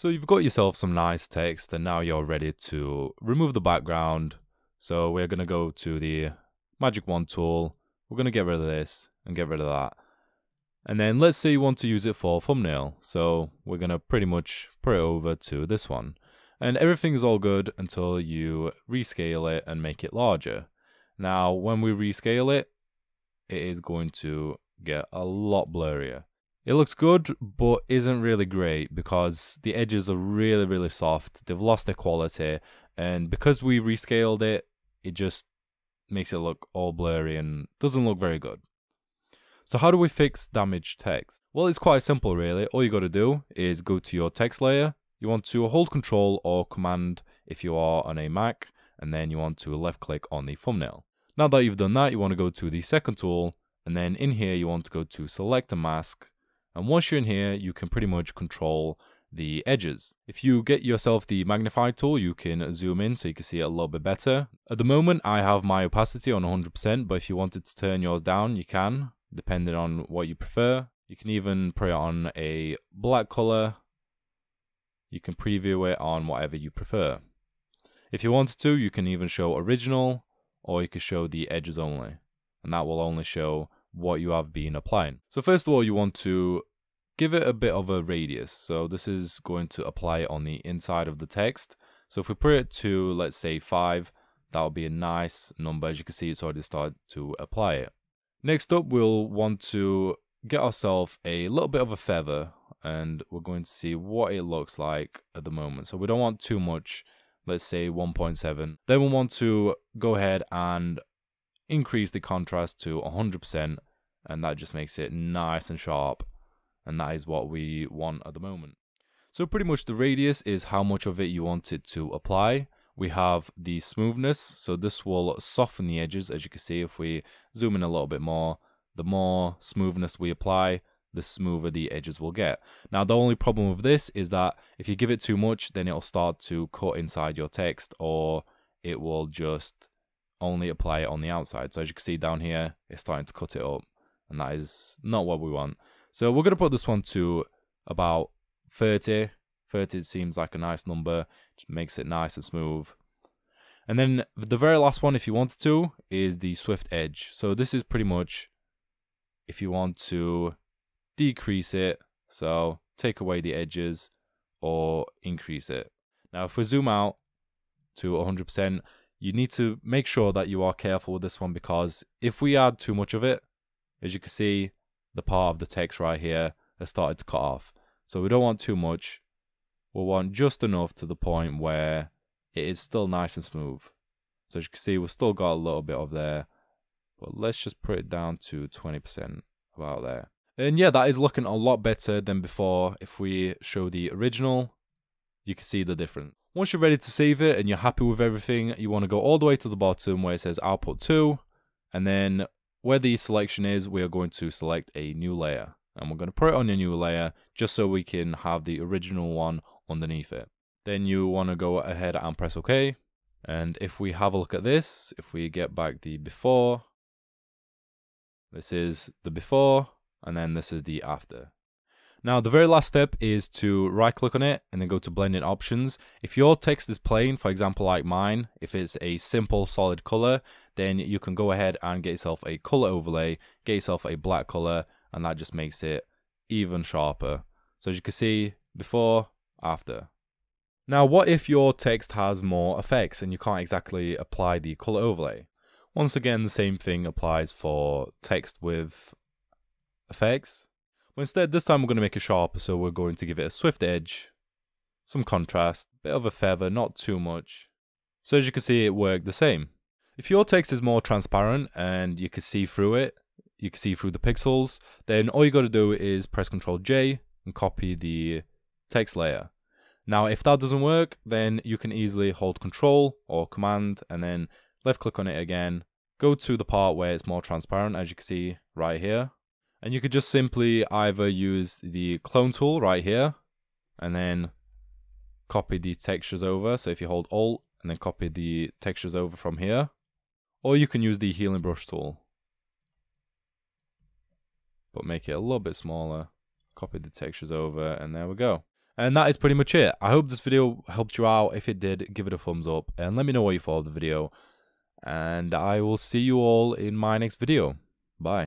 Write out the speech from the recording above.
So you've got yourself some nice text, and now you're ready to remove the background. So we're going to go to the Magic Wand tool. We're going to get rid of this and get rid of that. And then let's say you want to use it for a thumbnail. So we're going to pretty much put it over to this one. And everything is all good until you rescale it and make it larger. Now, when we rescale it, it is going to get a lot blurrier. It looks good, but isn't really great because the edges are really, really soft. They've lost their quality. And because we rescaled it, it just makes it look all blurry and doesn't look very good. So how do we fix damaged text? Well, it's quite simple, really. All you got to do is go to your text layer. You want to hold Control or Command if you are on a Mac, and then you want to left click on the thumbnail. Now that you've done that, you want to go to the second tool, and then in here you want to go to Select a Mask. And once you're in here, you can pretty much control the edges. If you get yourself the magnify tool, you can zoom in so you can see it a little bit better. At the moment, I have my opacity on 100%, but if you wanted to turn yours down, you can, depending on what you prefer. You can even put it on a black color. You can preview it on whatever you prefer. If you wanted to, you can even show original, or you can show the edges only, and that will only show what you have been applying. So first of all, you want to give it a bit of a radius. So this is going to apply on the inside of the text. So if we put it to, let's say 5, that will be a nice number. As you can see, it's already started to apply it. Next up, we'll want to get ourselves a little bit of a feather, and we're going to see what it looks like at the moment. So we don't want too much, let's say 1.7. Then we'll want to go ahead and increase the contrast to 100%, and that just makes it nice and sharp, and that is what we want at the moment. So pretty much the radius is how much of it you want it to apply. We have the smoothness, so this will soften the edges. As you can see, if we zoom in a little bit more, the more smoothness we apply, the smoother the edges will get. Now, the only problem with this is that if you give it too much, then it'll start to cut inside your text, or it will just only apply it on the outside. So as you can see down here, it's starting to cut it up, and that is not what we want. So we're going to put this one to about 30. 30 seems like a nice number, just makes it nice and smooth. And then the very last one, if you wanted to, is the swift edge. So this is pretty much if you want to decrease it, so take away the edges or increase it. Now, if we zoom out to 100%, you need to make sure that you are careful with this one, because if we add too much of it, as you can see, the part of the text right here has started to cut off. So we don't want too much. We'll want just enough to the point where it is still nice and smooth. So as you can see, we've still got a little bit of there, but let's just put it down to 20%, about there. And yeah, that is looking a lot better than before. If we show the original, you can see the difference. Once you're ready to save it and you're happy with everything, you want to go all the way to the bottom where it says Output 2. And then where the selection is, we are going to select a new layer. And we're going to put it on a new layer just so we can have the original one underneath it. Then you want to go ahead and press OK. And if we have a look at this, if we get back the before, this is the before, and then this is the after. Now, the very last step is to right click on it and then go to blending options. If your text is plain, for example, like mine, if it's a simple solid color, then you can go ahead and get yourself a color overlay, get yourself a black color, and that just makes it even sharper. So as you can see, before, after. Now, what if your text has more effects and you can't exactly apply the color overlay? Once again, the same thing applies for text with effects. But instead, this time we're going to make it sharper, so we're going to give it a swift edge, some contrast, bit of a feather, not too much. So as you can see, it worked the same. If your text is more transparent and you can see through it, you can see through the pixels, then all you got to do is press Ctrl J and copy the text layer. Now, if that doesn't work, then you can easily hold Ctrl or Command and then left click on it again, go to the part where it's more transparent, as you can see right here. And you could just simply either use the clone tool right here and then copy the textures over. So if you hold Alt and then copy the textures over from here, or you can use the healing brush tool, but make it a little bit smaller, copy the textures over, and there we go. And that is pretty much it. I hope this video helped you out. If it did, give it a thumbs up and let me know what you thought of the video. And I will see you all in my next video. Bye.